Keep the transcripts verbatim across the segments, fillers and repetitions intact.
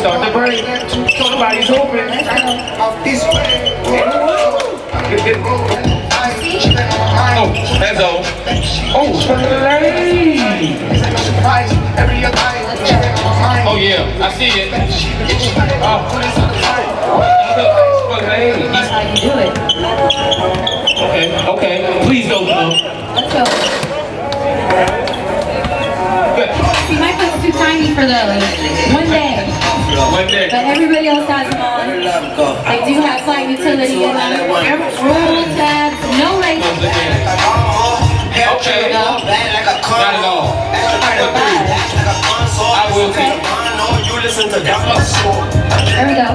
start the break. Somebody's open. This way. Oh, that's all. Oh, play. Oh yeah, I see it. Oh, play. That's how you do it. Okay, okay. Please don't go. Let's go. My foot's too tiny for those. One day. But everybody else has them on. They do have slight utility in them. Rule tabs, no lace. Okay. Not at all. I will take. There we go.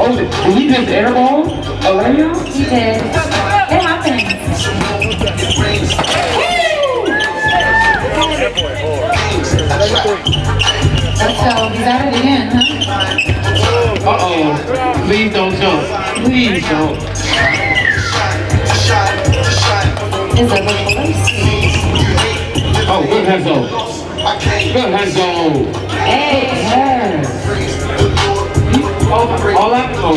Oh, did you just airball Alenia? You did. It happens. Let's go. He's at it again, huh? Uh-oh. Please don't jump. Please don't. It's a good place. Oh, good hands on. Good hands on. Hey, yeah. Oh, all I know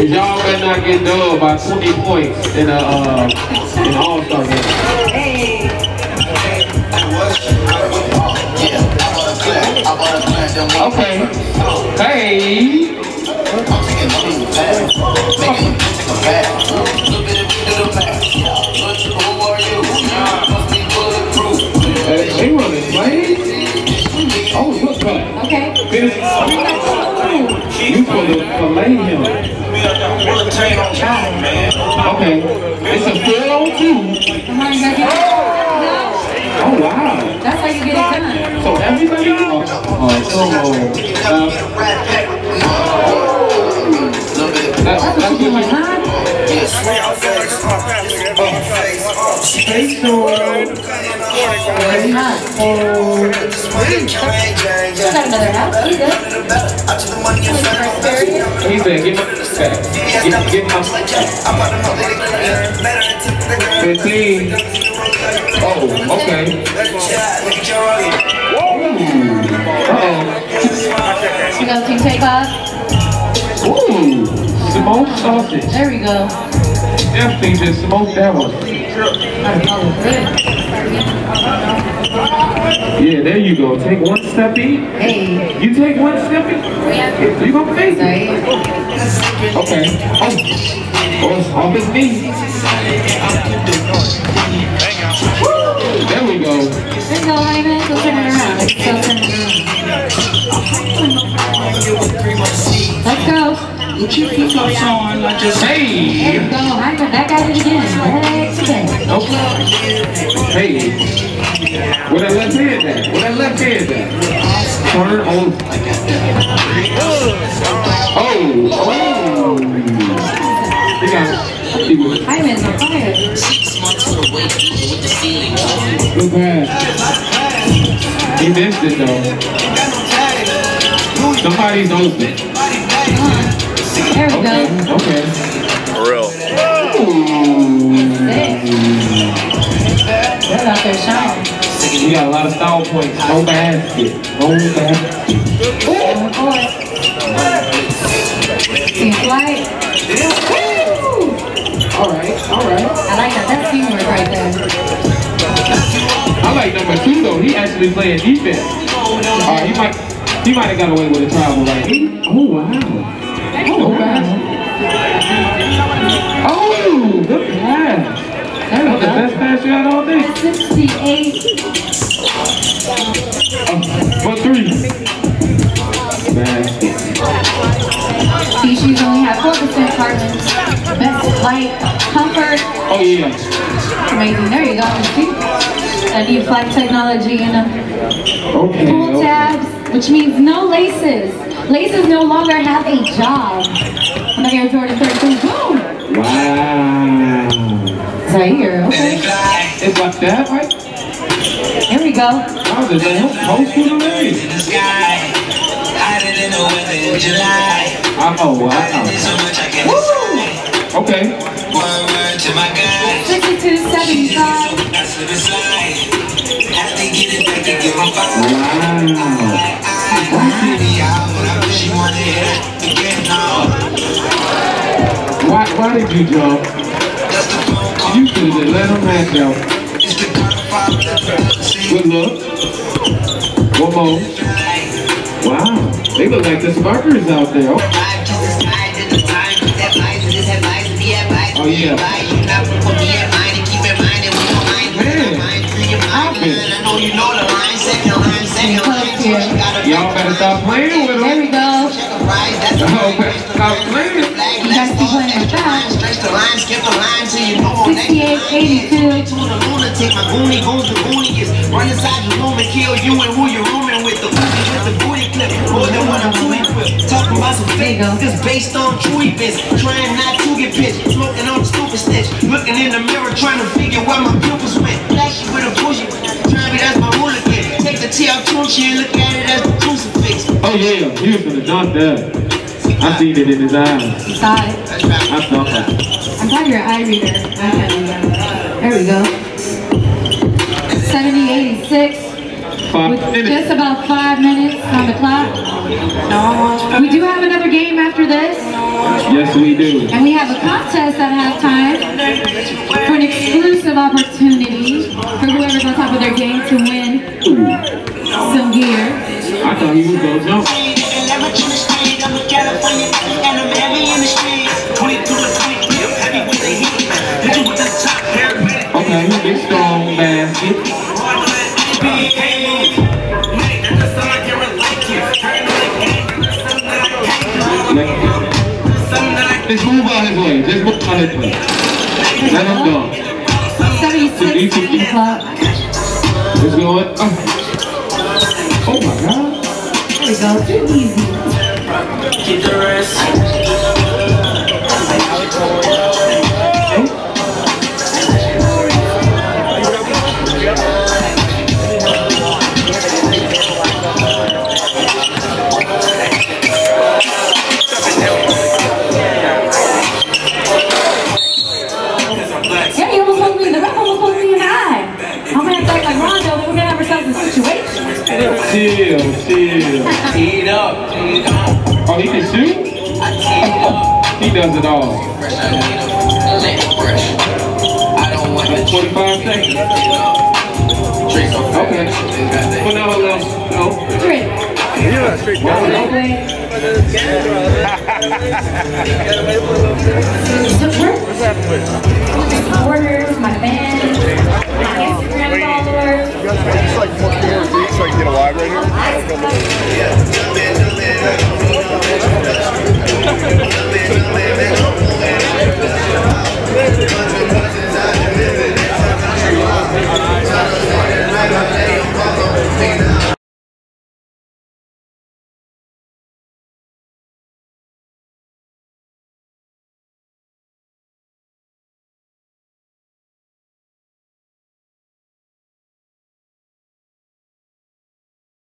is y'all better not get dubbed by twenty points in a uh, an all-star game. Okay. Hey. They want it, right? Oh, look, brother. Okay. You put it for him. Okay. It's a four oh two. Oh, wow. That's how you get it done. So everybody, oh, oh, oh, um, that's, that's good, like, oh, stay short, he's there, get my, get, get my, fifteen, oh, okay. She goes to take off. Ooh, smoked sausage. There we go. Definitely just smoked that one. Yeah, there you go. Take one step each. Hey. You take one step each. Yeah. You gonna face it. Okay. Oh, oh, it's off his knee. Woo! There we go. There we go, Raymond. Go turn it around. Let's go turn it around. Let's go. Hey! Let's go. I'm back at it again. Okay. Hey. Where that left hand at? Where that left hand at? Turn on. Oh. Oh. They got it. I'm in the fire. Six months away with the ceiling. Good pass. He missed it though. Somebody's open. Uh, there we okay, go. Okay. For real. That's out there shining. We got a lot of foul points. No basket. No basket. Oh, alright, alright. I like that. That's teamwork right there. I like number two though. He actually playing defense. Alright, he might. You might have got away with a travel like me. Oh, wow. Oh, wow. Oh, good pass. That was the best pass you had all day. sixty-eight. Uh, but three. See, she's only had four percent carbon. Best light, comfort. Oh, yeah. Amazing. There you go. I need flight technology in them. Okay. Cool tabs. Which means no laces. Laces no longer have a job. I'm gonna go Jordan thirteen. Boom! Wow. It's right here, okay. It's like that, right? Here we go. How did they help post the rain? Oh, wow. Woo! Okay. sixty-two seventy-five. Wow. Why, why did you jump? You could have let him match out. Good luck. One more. Wow, they look like the sparkers out there. Oh yeah. Man, y'all better stop playing with them. There we go. Stop playing. sixty-eight eighty-two. To the lunatic, my goonie goes to goonies. Run inside your room and kill you and who you're rooming with. The booty with the booty clip, more than what I'm doing with. Talking about some fake, just based on true events. Trying not to get pissed, smoking on the stupid snitch. Looking in the mirror, trying to figure where my pupils went. Flashy with a bougie, trying me, that's my hooligan. Take the T out, she and look at it as the crucifix. Oh yeah, he was gonna dump that. I seen it in his eyes. You saw it? I saw it. I'm glad you're an eye reader. I can't remember. There we go. seventy eighty-six. Five with minutes. Just about five minutes on the clock. We do have another game after this. Yes, we do. And we have a contest at halftime for an exclusive opportunity for whoever's on top of their game to win Ooh. some gear. I thought you would go jump. California, and I'm heavy in the streets. twenty-two and twenty-three, I'm heavy with the heat. Hit you with the top hair. Okay, big strong basket. Just move out his way. Just move out his way. Let him go. What's going on? Oh my god. There we go. Too easy. Keep the rest. Yeah, he almost poked me in the ref, almost poked me in the eye. I'm gonna have to act like Rondo, but we're gonna have ourselves in a situation. Chill, chill. Heat up, heat up. Oh, he can shoot? He does it all. That's twenty-five seconds. Okay. Well, no, no, no. Trick. Yeah, trick. What's happening with it? My orders, my fans, my Instagram followers. You guys, I just like, I just like get alive right here.